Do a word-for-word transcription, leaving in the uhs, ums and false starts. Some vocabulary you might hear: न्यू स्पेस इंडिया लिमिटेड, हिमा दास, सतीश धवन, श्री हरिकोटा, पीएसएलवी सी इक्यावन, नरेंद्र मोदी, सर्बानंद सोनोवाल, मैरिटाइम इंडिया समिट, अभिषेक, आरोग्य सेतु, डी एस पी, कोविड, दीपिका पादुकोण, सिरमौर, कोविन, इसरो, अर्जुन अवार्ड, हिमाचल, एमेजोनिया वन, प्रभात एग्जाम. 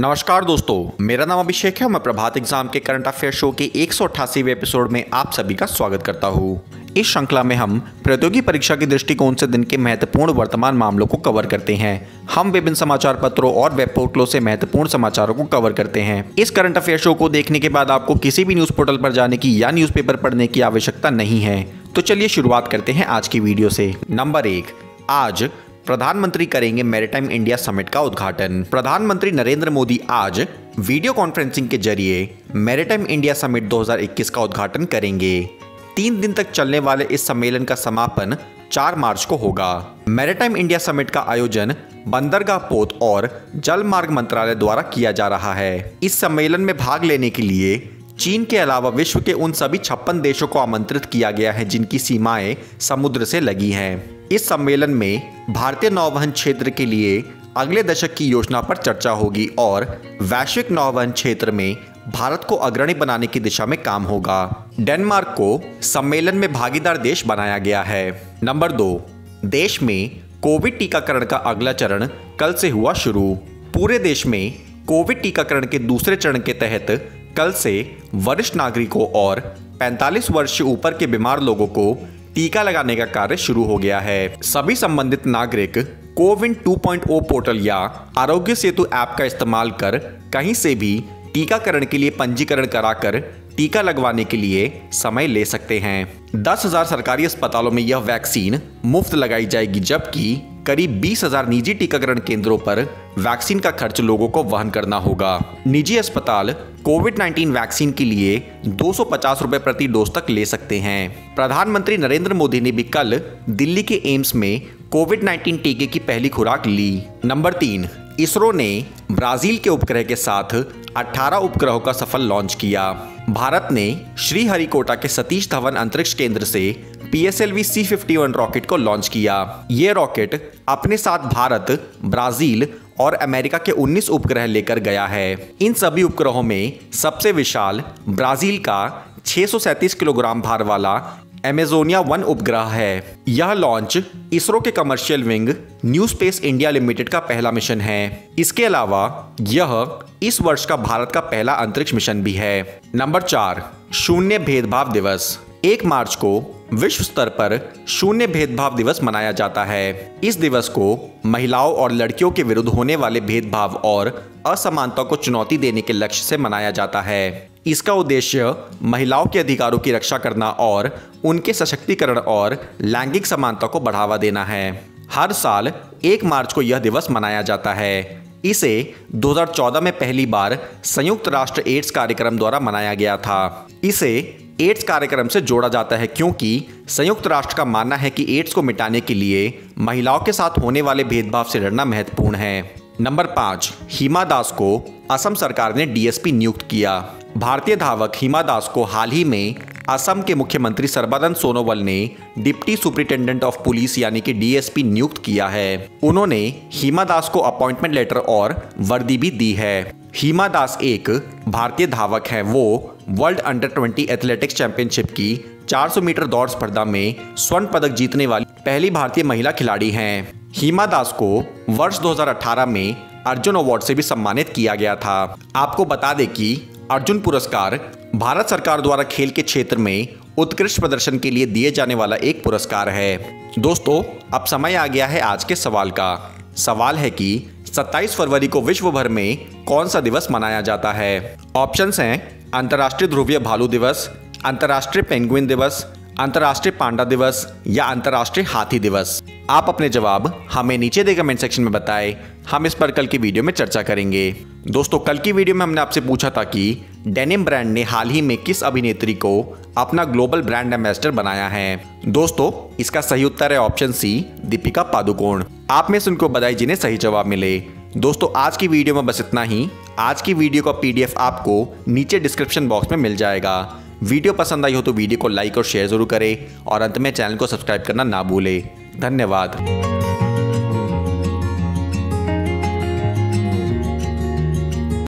नमस्कार दोस्तों, मेरा नाम अभिषेक है। मैं प्रभात एग्जाम के करंट अफेयर शो के एक सौ अट्ठासीवें एपिसोड में आप सभी का स्वागत करता हूँ। इस श्रृंखला में हम प्रौद्योगिकी परीक्षा के दृष्टिकोण से दिन के महत्वपूर्ण वर्तमान मामलों को कवर करते हैं। हम विभिन्न समाचार पत्रों और वेब पोर्टलों से महत्वपूर्ण समाचारों को कवर करते हैं। इस करंट अफेयर शो को देखने के बाद आपको किसी भी न्यूज पोर्टल पर जाने की या न्यूज़पेपर पढ़ने की आवश्यकता नहीं है। तो चलिए शुरुआत करते हैं आज की वीडियो से। नंबर एक, आज प्रधानमंत्री करेंगे मैरिटाइम इंडिया समिट का उद्घाटन। प्रधानमंत्री नरेंद्र मोदी आज वीडियो कॉन्फ्रेंसिंग के जरिए मैरिटाइम इंडिया समिट दो हज़ार इक्कीस का उद्घाटन करेंगे। तीन दिन तक चलने वाले इस सम्मेलन का समापन चार मार्च को होगा। मैरिटाइम इंडिया समिट का आयोजन बंदरगाह पोत और जल मार्ग मंत्रालय द्वारा किया जा रहा है। इस सम्मेलन में भाग लेने के लिए चीन के अलावा विश्व के उन सभी छप्पन देशों को आमंत्रित किया गया है जिनकी सीमाएं समुद्र से लगी हैं। इस सम्मेलन में भारतीय नौवहन क्षेत्र के लिए अगले दशक की योजना पर चर्चा होगी और वैश्विक नौवहन क्षेत्र में भारत को अग्रणी बनाने की दिशा में काम होगा। डेनमार्क को सम्मेलन में भागीदार देश बनाया गया है। नंबर दो, देश में कोविड टीकाकरण का अगला चरण कल से हुआ शुरू। पूरे देश में कोविड टीकाकरण के दूसरे चरण के तहत कल से वरिष्ठ नागरिकों और पैंतालीस वर्ष से ऊपर के बीमार लोगों को टीका लगाने का कार्य शुरू हो गया है। सभी संबंधित नागरिक कोविन two point O portal या आरोग्य सेतु ऐप का इस्तेमाल कर कहीं से भी टीकाकरण के लिए पंजीकरण कराकर टीका लगवाने के लिए समय ले सकते हैं। दस हजार सरकारी अस्पतालों में यह वैक्सीन मुफ्त लगाई जाएगी, जबकि करीब बीस हज़ार निजी टीकाकरण केंद्रों पर वैक्सीन का खर्च लोगों को वहन करना होगा। निजी अस्पताल कोविड नाइन्टीन वैक्सीन के लिए दो सौ पचास रुपए प्रति डोज तक ले सकते हैं। प्रधानमंत्री नरेंद्र मोदी ने भी कल दिल्ली के एम्स में कोविड नाइन्टीन टीके की पहली खुराक ली। नंबर तीन, इसरो ने ब्राजील के उपग्रह के साथ अठारह उपग्रहों का सफल लॉन्च किया। भारत ने श्री हरिकोटा के सतीश धवन अंतरिक्ष केंद्र से पीएसएलवी सी इक्यावन रॉकेट को लॉन्च किया। ये रॉकेट अपने साथ भारत, ब्राजील और अमेरिका के उन्नीस उपग्रह लेकर गया है। इन सभी उपग्रहों में सबसे विशाल ब्राजील का छह सौ सैंतीस किलोग्राम भार वाला एमेजोनिया वन उपग्रह है। यह लॉन्च इसरो के commercial wing न्यू स्पेस इंडिया लिमिटेड का पहला मिशन है। इसके अलावा यह इस वर्ष का भारत का पहला अंतरिक्ष मिशन भी है। नंबर चार, शून्य भेदभाव दिवस। एक मार्च को विश्व स्तर पर शून्य भेदभाव दिवस मनाया जाता है। इस दिवस को महिलाओं और लड़कियों के विरुद्ध होने वाले भेदभाव और असमानता को चुनौती देने के लक्ष्य से मनाया जाता है। इसका उद्देश्य महिलाओं के अधिकारों की रक्षा करना और उनके सशक्तिकरण और लैंगिक समानता को बढ़ावा देना है। हर साल एक मार्च को यह दिवस मनाया जाता है। इसे दो हज़ार चौदह में पहली बार संयुक्त राष्ट्र एड्स कार्यक्रम द्वारा मनाया गया था। इसे एड्स कार्यक्रम से जोड़ा जाता है क्योंकि संयुक्त राष्ट्र का मानना है कि एड्स को मिटाने के लिए महिलाओं के साथ होने वाले भेदभाव से लड़ना महत्वपूर्ण है। नंबर पाँच, हिमा दास को असम सरकार ने डी एस पी नियुक्त किया। भारतीय धावक हिमा दास को हाल ही में असम के मुख्यमंत्री सर्बानंद सोनोवाल ने डिप्टी सुप्रिंटेंडेंट ऑफ पुलिस यानी कि डी एस पी नियुक्त किया है। उन्होंने हिमा दास को अपॉइंटमेंट लेटर और वर्दी भी दी है। हिमा दास एक भारतीय धावक हैं। वो world under twenty athletics championship की चार सौ मीटर दौड़ स्पर्धा में स्वर्ण पदक जीतने वाली पहली भारतीय महिला खिलाड़ी हैं। हिमा दास को वर्ष दो हज़ार अठारह में अर्जुन अवार्ड से भी सम्मानित किया गया था। आपको बता दें कि अर्जुन पुरस्कार भारत सरकार द्वारा खेल के क्षेत्र में उत्कृष्ट प्रदर्शन के लिए दिए जाने वाला एक पुरस्कार है। दोस्तों, अब समय आ गया है आज के सवाल का। सवाल है कि सत्ताईस फरवरी को विश्व भर में कौन सा दिवस मनाया जाता है। ऑप्शंस हैं अंतर्राष्ट्रीय ध्रुवीय भालू दिवस, अंतर्राष्ट्रीय पेंगुइन दिवस, अंतर्राष्ट्रीय पांडा दिवस या अंतर्राष्ट्रीय हाथी दिवस। आप अपने जवाब हमें नीचे दे कमेंट सेक्शन में बताएं। हम इस पर कल की वीडियो में चर्चा करेंगे। दोस्तों, कल की वीडियो में हमने आपसे पूछा था कि डेनिम ब्रांड ने हाल ही में किस अभिनेत्री को अपना ग्लोबल ब्रांड एम्बेसडर बनाया है। दोस्तों, इसका सही उत्तर है ऑप्शन सी, दीपिका पादुकोण। आप में से उनको बधाई जिन्हें सही जवाब मिले। दोस्तों, आज की वीडियो में बस इतना ही। आज की वीडियो का पी डी एफ आपको नीचे डिस्क्रिप्शन बॉक्स में मिल जाएगा। वीडियो पसंद आई हो तो वीडियो को लाइक और शेयर जरूर करें और अंत में चैनल को सब्सक्राइब करना ना भूलें। धन्यवाद।